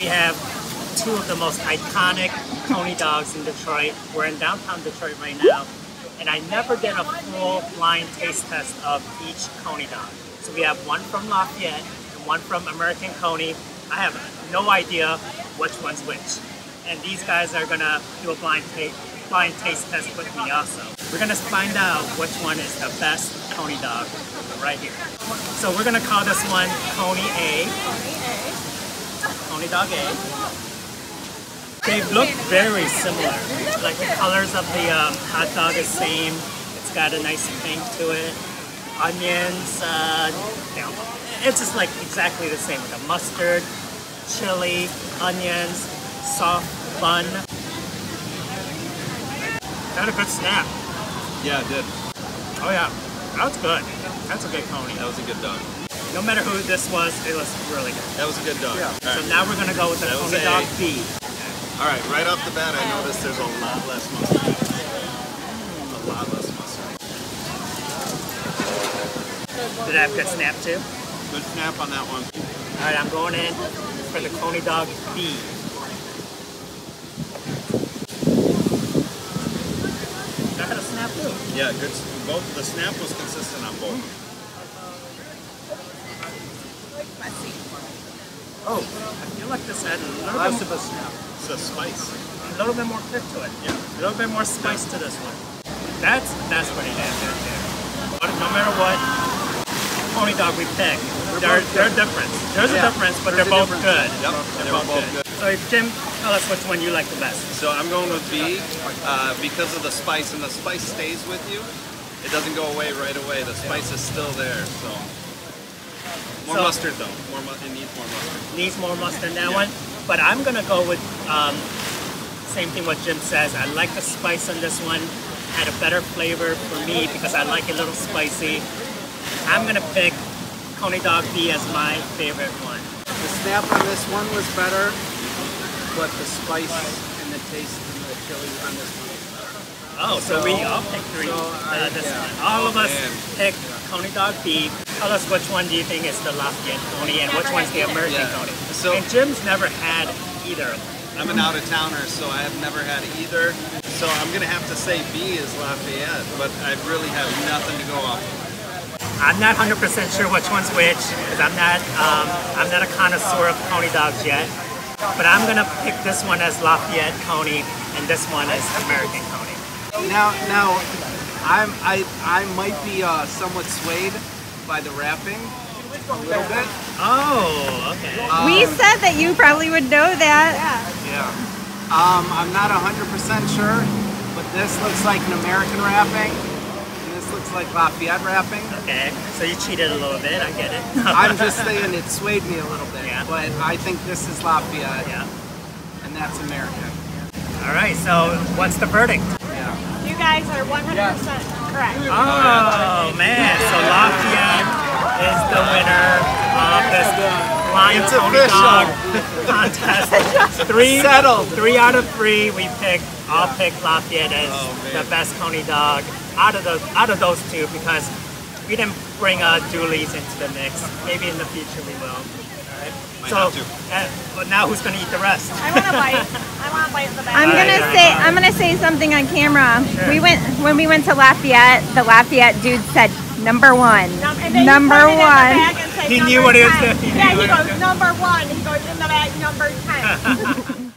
We have two of the most iconic Coney dogs in Detroit. We're in downtown Detroit right now, and I never get a full blind taste test of each Coney dog. So we have one from Lafayette and one from American Coney. I have no idea which one's which. And these guys are gonna do a blind taste test with me also. We're gonna find out which one is the best Coney dog right here. So we're gonna call this one Coney A. Coney dog A. They look very similar. Like the colors of the hot dog is same. It's got a nice pink to it. Onions, you know, it's just like exactly the same. The mustard, chili, onions, soft bun. That had a good snap. Yeah, it did. Oh yeah, that's good. That's a good Coney. That was a good dog. No matter who this was, it was really good. That was a good dog. Yeah. Right. So now we're gonna go with the Coney dog B. Alright, right off the bat, I noticed there's a lot less mustard. A lot less mustard. Did I have good snap too? Good snap on that one. Alright, I'm going in for the Coney dog B. That had a snap too. Yeah, good. Both the snap was consistent on both. Oh, I feel like this had a little bit of a snap. The spice. A little bit more kick to it. Yeah. A little bit more spice to this one. That's pretty damn good there. No matter what Coney dog we pick, they're different. There's a difference, but they're both good. Yep. They're both good. So Jim, tell us which one you like the best. So I'm going with B because of the spice, and the spice stays with you. It doesn't go away right away. The spice is still there. So more mustard though. It needs more mustard. Needs more mustard that one. But I'm gonna go with same thing what Jim says. I like the spice on this one. Had a better flavor for me because I like it a little spicy. I'm gonna pick Coney dog B as my favorite one. The snap on this one was better, but the spice and the taste and the chili on this one was better. Oh, so we all picked three. So all of us picked Coney dog B. Tell us which one do you think is the Lafayette Coney and which one's the American Coney. So, and Jim's never had either of them. I'm an out-of-towner, so I have never had either. So I'm going to have to say B is Lafayette, but I really have nothing to go off of. I'm not 100% sure which one's which, because I'm not a connoisseur of Coney dogs yet. But I'm going to pick this one as Lafayette Coney, and this one as American Coney. Now I might be somewhat swayed by the wrapping a little bit. Oh, okay. We said that you probably would know that. Yeah. Yeah. I'm not 100% sure, but this looks like an American wrapping, and this looks like Lafayette wrapping. Okay. So you cheated a little bit. I get it. I'm just saying it swayed me a little bit, but I think this is Lafayette, and that's American. All right. So what's the verdict? Yeah. You guys are 100% correct. Oh man. So Lafayette is the winner of this blind Coney dog contest. Three out of three we picked. I'll pick Lafayette as the best Coney dog out of those two because we didn't bring Dooley's into the mix. Maybe in the future we will. So, but now who's gonna eat the rest? I want a bite. I want a bite of the best. I'm gonna say something on camera. Sure. When we went to Lafayette, the Lafayette dude said #1. Number one. He knew what he was doing. Yeah, he goes, #1. He goes in the bag, number 10.